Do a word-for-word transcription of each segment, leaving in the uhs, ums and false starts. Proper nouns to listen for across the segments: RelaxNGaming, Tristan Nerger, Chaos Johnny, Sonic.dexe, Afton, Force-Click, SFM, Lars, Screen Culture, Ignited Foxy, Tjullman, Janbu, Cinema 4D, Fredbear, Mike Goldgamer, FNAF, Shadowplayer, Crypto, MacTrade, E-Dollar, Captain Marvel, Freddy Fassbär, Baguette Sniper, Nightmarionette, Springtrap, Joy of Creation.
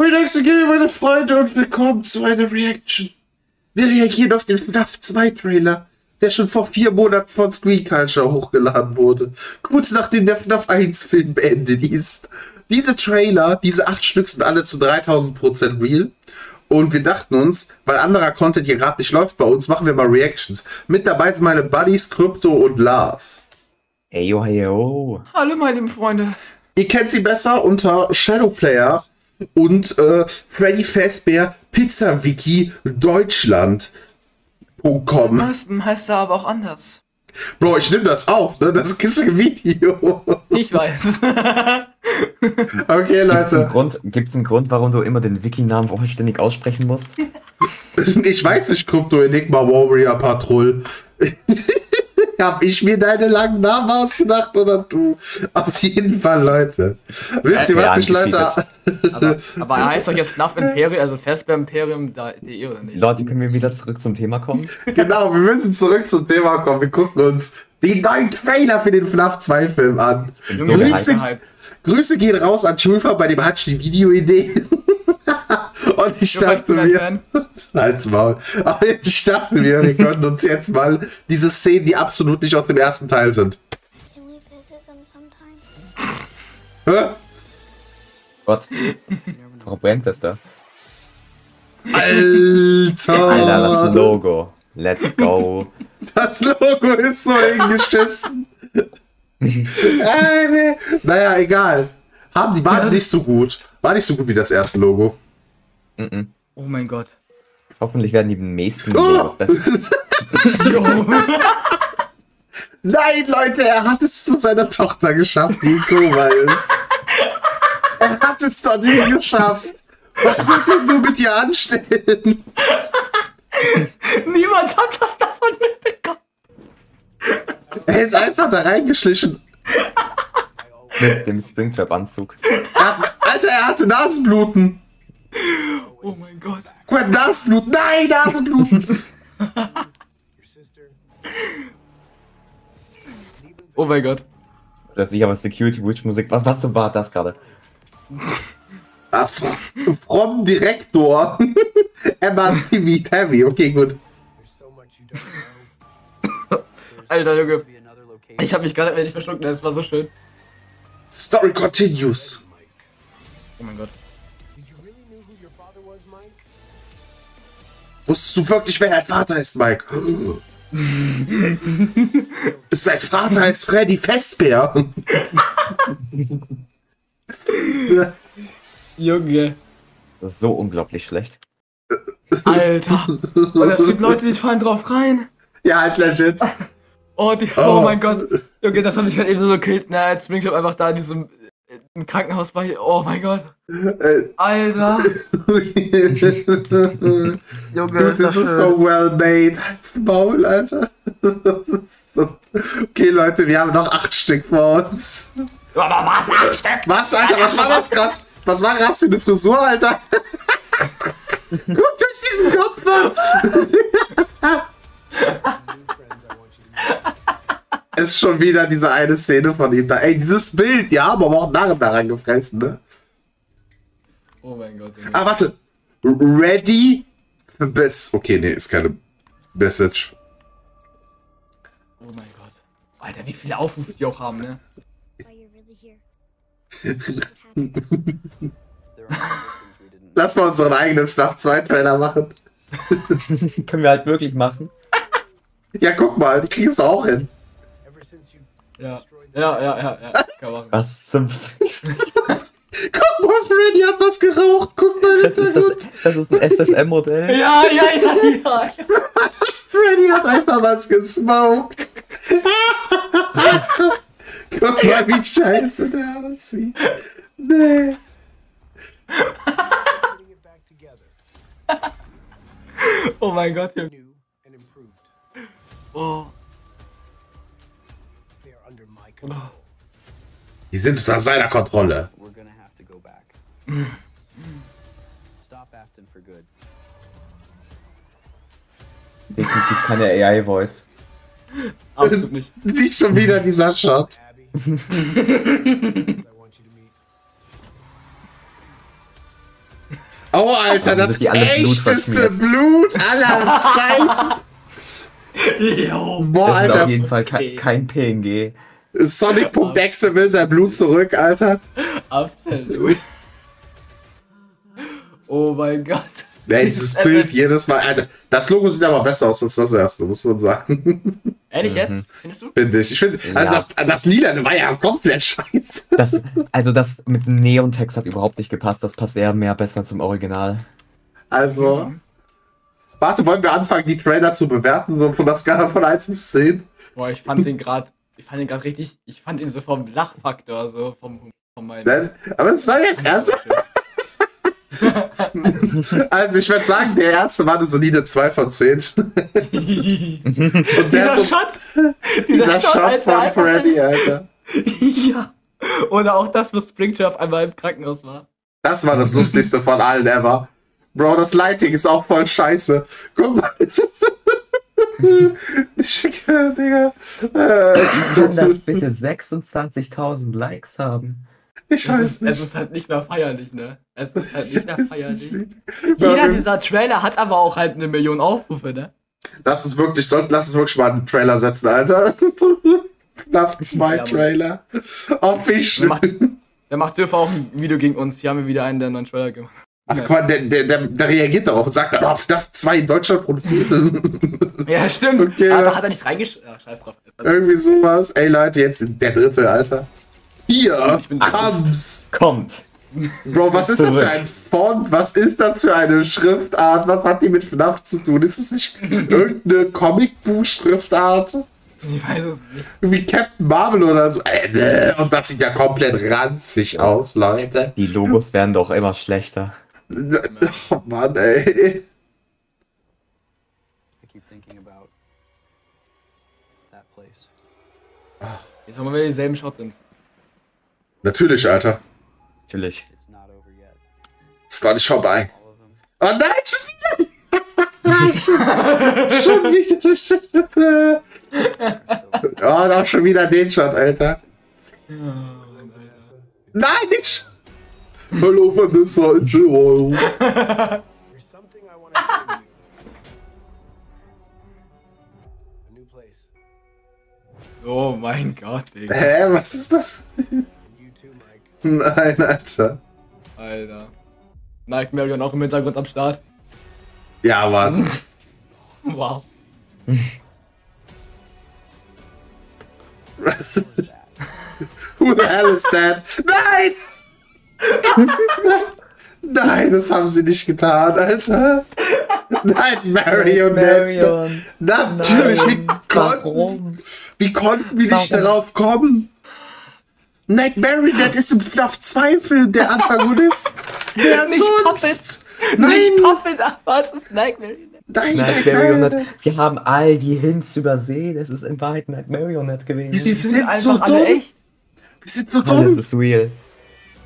RelaxNGaming, meine Freunde, und willkommen zu einer Reaction. Wir reagieren auf den FNAF zwei Trailer, der schon vor vier Monaten von Screen Culture hochgeladen wurde, kurz nachdem der FNAF eins Film beendet ist. Diese Trailer, diese acht Stück, sind alle zu dreitausend Prozent real. Und wir dachten uns, weil anderer Content hier gerade nicht läuft bei uns, machen wir mal Reactions. Mit dabei sind meine Buddies Crypto und Lars. Hey yo, hey yo. Hallo meine lieben Freunde. Ihr kennt sie besser unter Shadowplayer und äh, Freddy Fassbär, Pizzawiki, Deutschland punkt com. Das heißt da aber auch anders. Bro, ich nehme das auf, ne? Das ist ein Video. Ich weiß. Okay, Leute. Gibt es einen Grund, warum du immer den Wiki-Namen auch ständig aussprechen musst? Ich weiß nicht, Crypto, Enigma, Warrior, Patrull. Hab ich mir deine langen Namen ausgedacht oder du? Auf jeden Fall, Leute. Wisst ihr, was ich, Leute... aber, aber er heißt doch jetzt FNAF Imperium, also Fassbär Imperium, da, die oder nicht. Leute, können wir wieder zurück zum Thema kommen? Genau, wir müssen zurück zum Thema kommen. Wir gucken uns den neuen Trailer für den FNAF zwei Film an. So Grüße, Grüße gehen raus an Tjullman, bei dem hat die Videoidee. Und ich dachte mir, halt's Maul. Aber ich dachte mir, wir können uns jetzt mal diese Szenen, die absolut nicht aus dem ersten Teil sind. Hä? Gott, warum brennt das da? Alter! Alter, das Logo. Let's go. Das Logo ist so hingeschissen. Äh, naja, egal. Haben die waren nicht so gut. War nicht so gut wie das erste Logo. Mm -mm. Oh mein Gott. Hoffentlich werden die nächsten Videos oh! besser. Nein, Leute, er hat es zu seiner Tochter geschafft, die in Koma ist. Er hat es dorthin geschafft. Was wird denn du mit ihr anstellen? Niemand hat was davon mitbekommen. Er ist einfach da reingeschlichen. Mit dem Springtrap-Anzug. Alter, er hatte Nasenbluten. Oh mein Gott. Quatsch, Nasenblut. Nein, Nasenbluten. Oh mein Gott. Das ist aber Security Witch Musik. Was, was war das gerade? Ach, From Direktor. M R T V Heavy. Okay, gut. Alter Junge. Ich hab mich gerade nicht verschluckt. Das war so schön. Story continues. Oh mein Gott. Wusstest du wirklich, wer dein Vater ist, Mike? Sein Vater ist Freddy Fassbär. Junge. Das ist so unglaublich schlecht. Alter. Und es gibt Leute, die fallen drauf rein. Ja, halt legit. Oh, die, oh, oh mein Gott. Junge, das habe ich halt eben so gekillt. Na, jetzt bin ich einfach da in diesem... Im Krankenhaus war ich. Oh mein Gott. Äh, Alter. Junge, das, das ist so well made. Halt's Maul, Alter. Okay, Leute, wir haben noch acht Stück vor uns. Aber was? Acht Stück? Was, Alter? Was war das gerade? Was war das für eine Frisur, Alter? Guck durch diesen Kopf an. Ist schon wieder diese eine Szene von ihm da. Ey, dieses Bild, ja, aber auch Narren daran gefressen, ne? Oh mein Gott. Ah, warte. Ready for Biss. Okay, nee, ist keine Message. Oh mein Gott. Alter, wie viele Aufrufe die auch haben, ne? Lass mal unseren eigenen FNAF zwei Trailer machen. Können wir halt wirklich machen. Ja, guck mal, die kriegen es auch hin. Ja, ja, ja, ja, ja. Kann machen. Was zum... Guck mal, Freddy hat was geraucht. Guck mal, das ist, das, das ist ein S F M-Modell. Ja, ja, ja, ja. Freddy hat einfach was gesmoked. Guck mal, wie scheiße der aussieht. Nee. Oh mein Gott. Oh. Die sind unter seiner Kontrolle. Definitiv keine A I-Voice. Absolut nicht. Sieht schon wieder dieser Shot. Oh, Alter, also, das echteste Blut, Blut aller Zeiten. Boah, das Alter. Das ist auf jeden Fall kein, kein P N G. Sonic.dexe will sein Blut zurück, Alter. Absolut. Oh mein Gott. Ja, dieses das Bild jedes Mal, Alter. Das Logo sieht aber besser aus als das erste, muss man sagen. Ehrlich jetzt? Mhm. Findest du? Finde ich. ich find, also ja. das, das Lila war ja komplett scheiße. Das, also das mit Neontext hat überhaupt nicht gepasst. Das passt eher mehr besser zum Original. Also, mhm. warte, wollen wir anfangen, die Trailer zu bewerten? So von der Skala von eins bis zehn? Boah, ich fand den gerade, ich fand den gerade richtig, ich fand ihn so vom Lachfaktor, so vom, von meinem... Denn, aber es soll jetzt ernsthaft... Also ich würde sagen, der erste war eine solide zwei von zehn. Und dieser so, Schatz, dieser Schatz von Freddy, Alter. Ja. Oder auch das, was Springtrap einmal im Krankenhaus war. Das war das Lustigste von allen ever. Bro, das Lighting ist auch voll scheiße. Guck mal. Digga. Kann das bitte sechsundzwanzigtausend Likes haben? Ich weiß es ist, nicht. Es ist halt nicht mehr feierlich, ne? Es ist halt nicht mehr feierlich. Jeder dieser Trailer hat aber auch halt eine Million Aufrufe, ne? Lass es wirklich, lass es wirklich mal einen Trailer setzen, Alter. F NAF zwei Trailer. Auf wie schön. Der macht Dürfer auch ein Video gegen uns. Hier haben wir wieder einen, der einen neuen Trailer gemacht. Ach, guck mal, der, der, der, der reagiert darauf und sagt, dann, oh, F NAF zwei in Deutschland produziert. Ja, stimmt. Okay. Aber hat er nicht reingeschrieben? Ach, scheiß drauf. Irgendwie sowas. Ey, Leute, jetzt der dritte, Alter. Hier kommt's. Kommt. Bro, was ist das für ein Font? Was ist das für eine Schriftart? Was hat die mit F NAF zu tun? Ist es nicht irgendeine Comicbuch-Schriftart? Ich weiß es nicht. Wie Captain Marvel oder so. Und das sieht ja komplett ranzig aus, Leute. Die Logos werden doch immer schlechter. Oh Mann, ey. I keep thinking about that place. Jetzt haben wir wieder dieselben Shots in. Natürlich, Alter. Natürlich. Ist noch nicht vorbei. Oh nein, schon wieder! Schon wieder! Oh, da schon wieder den Shot, Alter. Nein, nicht! Hello, man, das sollte. Oh mein Gott, Digga. Hä, was ist das? Nein, Alter. Alter. Nightmarion auch im Hintergrund am Start. Ja, Mann. Wow. Who the hell is that? Nein! Nein, das haben sie nicht getan, Alter. Nightmarionette. Natürlich, Nein. wie konnten, wie konnten wir nicht darauf kommen? Nightmarionette ist im F NAF zwei Film der Antagonist. Wer nicht sonst? Puppet. Nein. Nicht Puppet, aber es ist Nightmarionette. Nein, Nightmarionette. Wir haben all die Hints übersehen. Es ist in Wahrheit Nightmarionette gewesen. Wir sind, wir sind, sind so dumm. Echt. Wir sind so dumm. Alles ist real.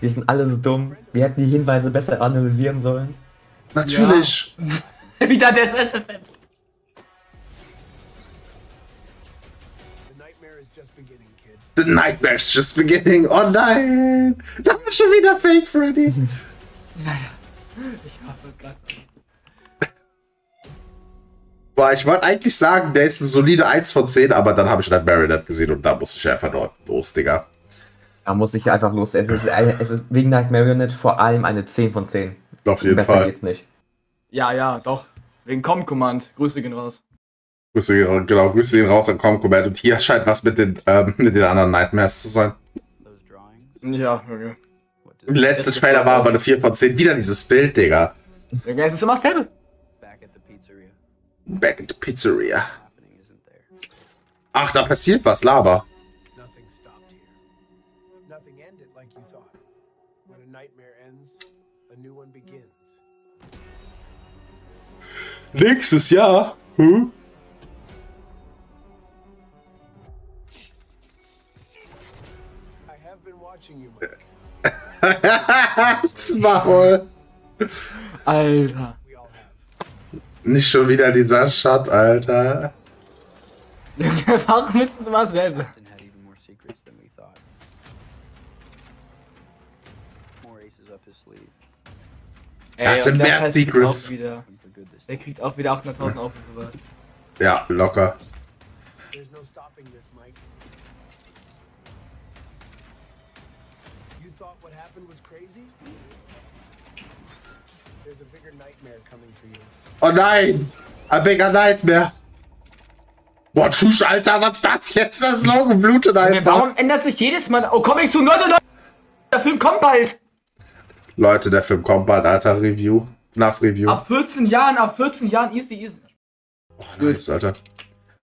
Wir sind alle so dumm. Wir hätten die Hinweise besser analysieren sollen. Natürlich. Ja. Wieder das S F M. The Nightmare's just beginning. Oh nein! Da ist schon wieder Fake Freddy. Naja, ich hoffe gerade. Boah, ich wollte eigentlich sagen, der ist eine solide eins von zehn, aber dann habe ich Nightmarionette gesehen und da musste ich einfach dort los, Digga. Da muss ich einfach los. Es ist, eine, es ist wegen Nightmarionette vor allem eine zehn von zehn. Auf jeden Besser Fall. Geht's nicht. Ja, ja, doch. Wegen Com-Command. Grüße gehen raus. Grüße, genau, Grüße gehen raus an Com-Command. Und hier scheint was mit den, ähm, mit den anderen Nightmares zu sein. Ja, okay. Letzte Trailer war aber eine vier von zehn. Wieder dieses Bild, Digga. Ja, es ist immer dasselbe. Back in the Pizzeria. Ach, da passiert was, Laber. Nächstes Jahr? Hm? Maul. Alter. Nicht schon wieder dieser Shot, Alter. Warum ist es immer dasselbe? achtzehn mehr heißt, Secrets. Wieder, der kriegt auch wieder achthunderttausend Aufrufe. Ja, locker. Oh nein! A bigger nightmare! Boah, tschüss, Alter, was ist das jetzt? Das Logo blutet einfach. Warum ändert sich jedes Mal? Oh, komm ich zu, Leute, Leute! Der Film kommt bald! Leute, der Film kommt bald, Alter, Review. F NAF Review. Ab vierzehn Jahren, ab vierzehn Jahren, easy, easy. Oh, nice, Alter.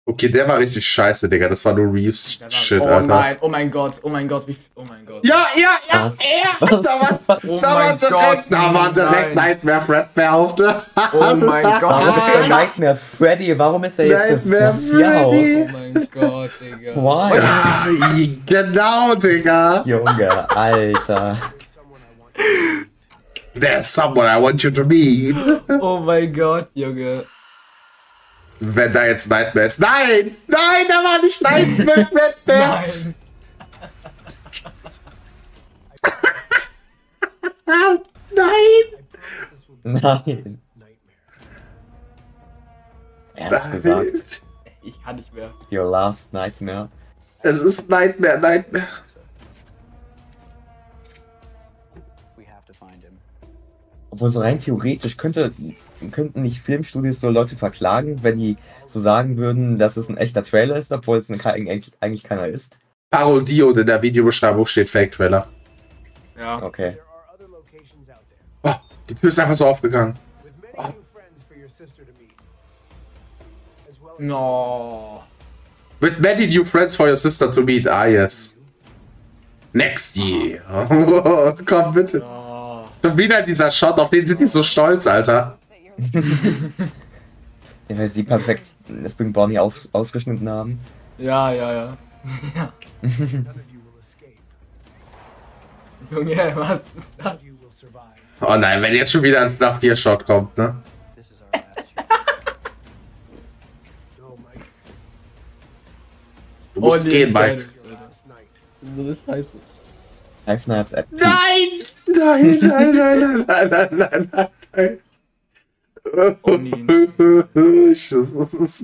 Okay, der war richtig scheiße, Digga. Das war nur Reeves-Shit, oh Alter. Oh nein, oh mein Gott, oh mein Gott, wie... Oh mein Gott. Ja, ja, ja, was? ja! Was? Da war, oh da war direkt, da war direkt Nightmare Fred mehr auf, ne? Oh mein Gott. Warum ist der Nightmare Freddy? Warum ist er jetzt Nightmare Freddy? Oh mein Gott, Digga. Why? Ja, genau, Digga. Junge, Alter. There's someone I want you to meet. Oh mein Gott, Junge. Wenn da jetzt Nightmare ist. Nein! Nein, da war nicht Nightmare, Nightmare! Nein! Nein! Nein! Er hat's gesagt. Ich kann nicht mehr. Your last nightmare. Es ist Nightmare, Nightmare. Obwohl so rein theoretisch könnte, könnten nicht Filmstudios so Leute verklagen, wenn die so sagen würden, dass es ein echter Trailer ist, obwohl es ein, eigentlich, eigentlich keiner ist. Parodie oder in der Videobeschreibung steht Fake-Trailer. Ja. Okay. Oh, die Tür ist einfach so aufgegangen. Oh. No. With many new friends for your sister to meet. Ah, yes. Next year. Komm, bitte. No. Wieder dieser Shot, auf den sind die so stolz, Alter. Ja, weil sie perfekt Spring Bonnie aus ausgeschnitten haben. Ja, ja, ja. ja. Junge, was ist das? Oh nein, wenn jetzt schon wieder ein F NAF vier Shot kommt, ne? Du musst oh, nee, gehen, Mike. So scheiße. F NAF App. Nein! Nein, nein, nein, nein, nein, nein, nein. Oh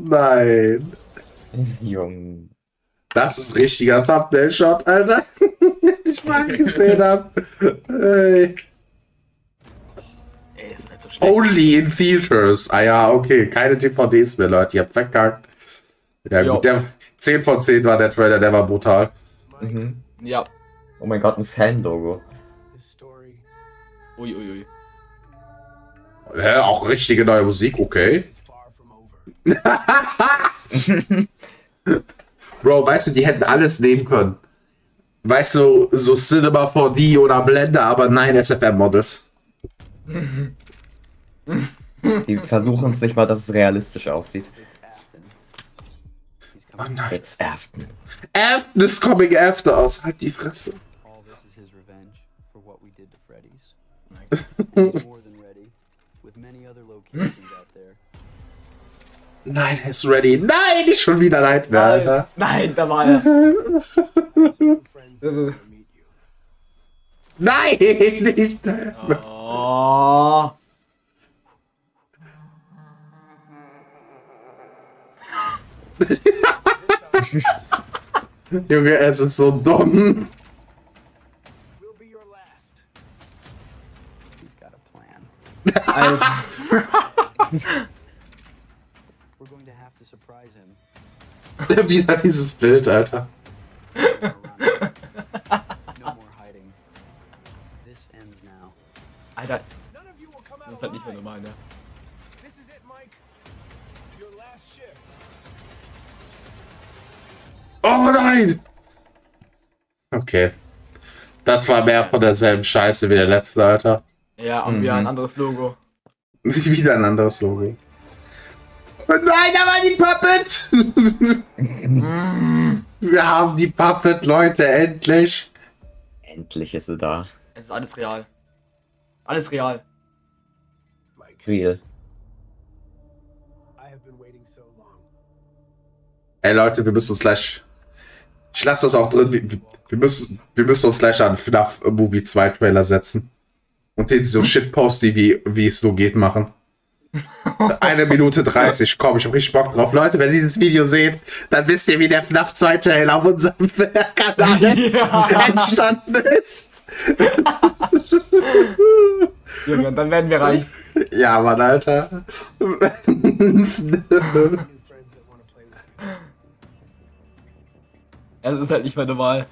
nein. Junge. Das ist richtiger Thumbnail-Shot, Alter. Ich mal gesehen hab. Hey. Ey, ist nicht so schlecht. Only in Theaters. Ah ja, okay. Keine D V Ds mehr, Leute. Ihr habt verkackt. Ja, gut. Der zehn von zehn war der Trailer, der war brutal. Mhm. Ja. Oh mein Gott, ein Fan-Logo. Ui, ui, ui. Hä, auch richtige neue Musik, okay. Bro, weißt du, die hätten alles nehmen können. Weißt du, so Cinema vier D oder Blender, aber nein, S F M Models. Die versuchen es nicht mal, dass es realistisch aussieht. Oh nein. It's Afton. Afton is coming after us. Halt die Fresse. Nein, er ist ready. Nein, nicht schon wieder Nightmare, Alter. Nein, da war er. Nein, nicht Nightmare. Oh. Junge, es ist so dumm. Wieder dieses Bild, Alter. Alter, das ist halt nicht mehr normal, ne? Oh nein! Okay. Das war mehr von derselben Scheiße wie der letzte, Alter. Ja, und mhm. wieder ein anderes Logo. Wieder ein anderes Logo. Nein, da war die Puppet! Mm. Wir haben die Puppet, Leute, endlich! Endlich ist sie da. Es ist alles real. Alles real. Real. Ey Leute, wir müssen uns gleich... Ich lasse das auch drin. Wir, wir, müssen, wir müssen uns gleich an F NAF Movie zwei Trailer setzen. Und den so shitposty, wie, wie es so geht, machen. Eine Minute dreißig. Komm, ich hab richtig Bock drauf. Leute, wenn ihr dieses Video seht, dann wisst ihr, wie der FNAF zwei Trailer auf unserem Kanal ja. entstanden ist. Ja, dann werden wir reich. Ja, Mann, Alter. Es ist halt nicht meine Wahl.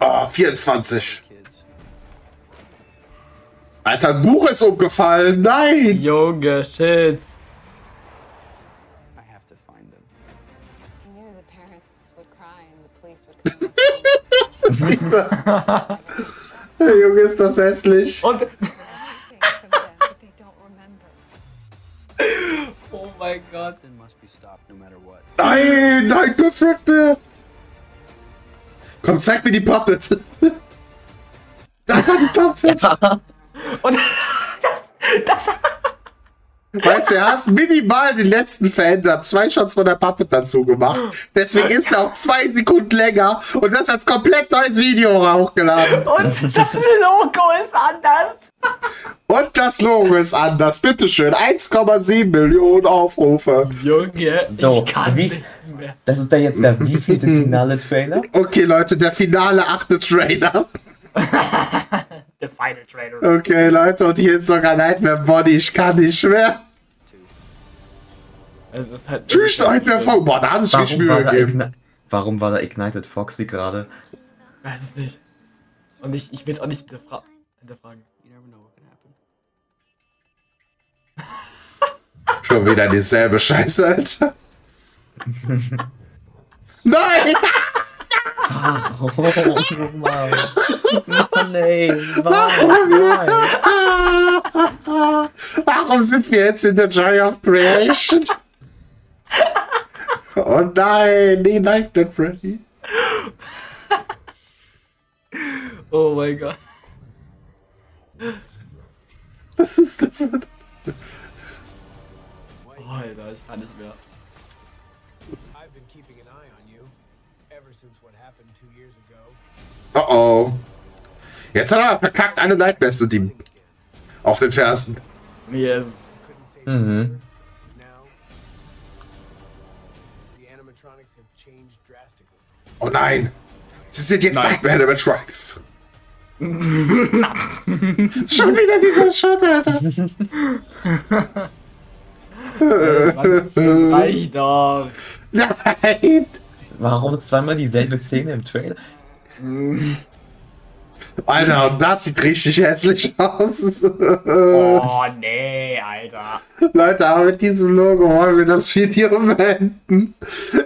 Ah, oh, vierundzwanzig. Alter, ein Buch ist umgefallen. Nein! Junge, shit. Junge, ist das hässlich. Und oh mein Gott. Nein, nein, du Fredbear. Komm, zeig mir die Puppets. Da war die Puppets. Ja. Und das, das weißt du, er hat minimal den letzten verändert, zwei Shots von der Puppet dazu gemacht. Deswegen ist er auch zwei Sekunden länger und das hat komplett neues Video hochgeladen. Und das Logo ist anders. Und das Logo ist anders. Bitteschön, eins Komma sieben Millionen Aufrufe. Junge, so, ich kann wie, nicht mehr. Das ist dann jetzt der wievielte finale Trailer? Okay, Leute, der finale achte Trailer. The final trailer. Okay, Leute, und hier ist sogar Nightmare Body. Ich kann nicht mehr. Es ist halt Tschüss, Nightmare Foxy. Boah, da haben sie sich Mühe gegeben. Warum war da Ignited Foxy gerade? Ich weiß es nicht. Und ich, ich will es auch nicht hinterfra hinterfragen. Schon wieder dieselbe Scheiße, Alter. Nein! Warum? Oh Mann. Mann, ey. Warum? Warum sind wir jetzt in der Joy of Creation? Oh nein, die Nightmare Freddy. Oh mein Gott. Was ist das? Oh, Alter, ich kann nicht mehr. Oh oh. Jetzt hat er verkackt eine Nightmare die auf den Fersen. Yes. Mhm. Oh nein. Sie sind jetzt Nightmare Animatronics. Schon wieder dieser Shot, Alter. Das reicht doch. Nein. Warum zweimal dieselbe Szene im Trailer? Alter, das sieht richtig hässlich aus. Oh nee, Alter. Leute, aber mit diesem Logo wollen wir das Video beenden.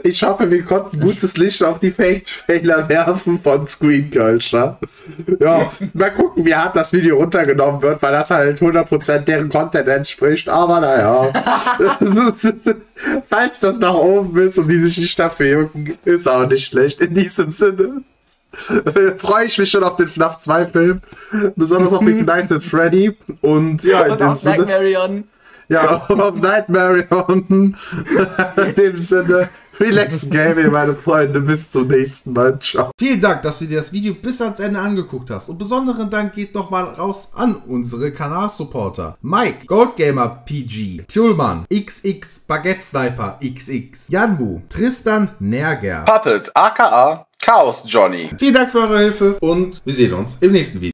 Ich hoffe, wir konnten gutes Licht auf die Fake-Trailer werfen von Screen Culture. Ja, mal gucken, wie hart das Video runtergenommen wird, weil das halt hundert Prozent deren Content entspricht. Aber naja. Falls das nach oben ist und die sich nicht dafür jucken, ist auch nicht schlecht. In diesem Sinne. Freue ich mich schon auf den FNAF zwei Film, besonders auf Ignited Freddy und ja, in und dem auf Sinne, Nightmarion. Ja, und auf Nightmarion. In dem Sinne, RelaxNGaming, meine Freunde, bis zum nächsten Mal. Ciao. Vielen Dank, dass du dir das Video bis ans Ende angeguckt hast und besonderen Dank geht nochmal raus an unsere Kanalsupporter: Mike Goldgamer P G, Tjullman, X X Baguette Sniper X X, Janbu, Tristan Nerger, Puppet aka Chaos Johnny. Vielen Dank für eure Hilfe und wir sehen uns im nächsten Video.